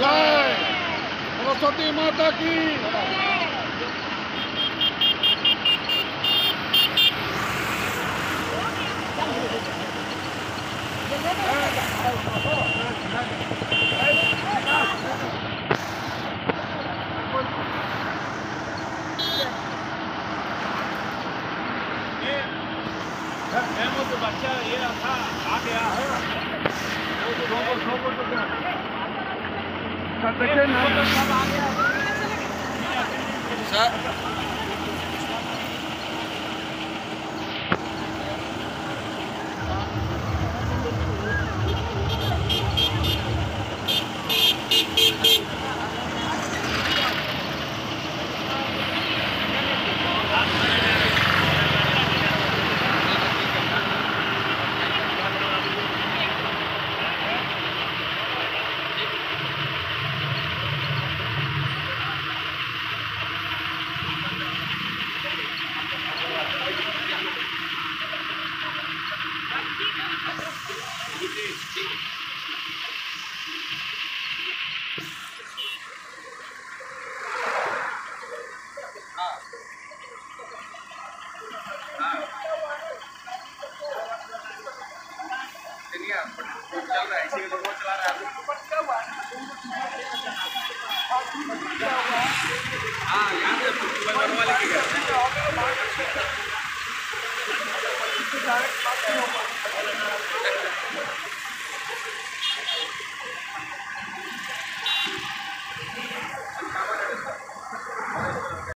जय सरस्वती माता की बच्चा ये रखा आ गया है सर देखिए ना सब आ गया सर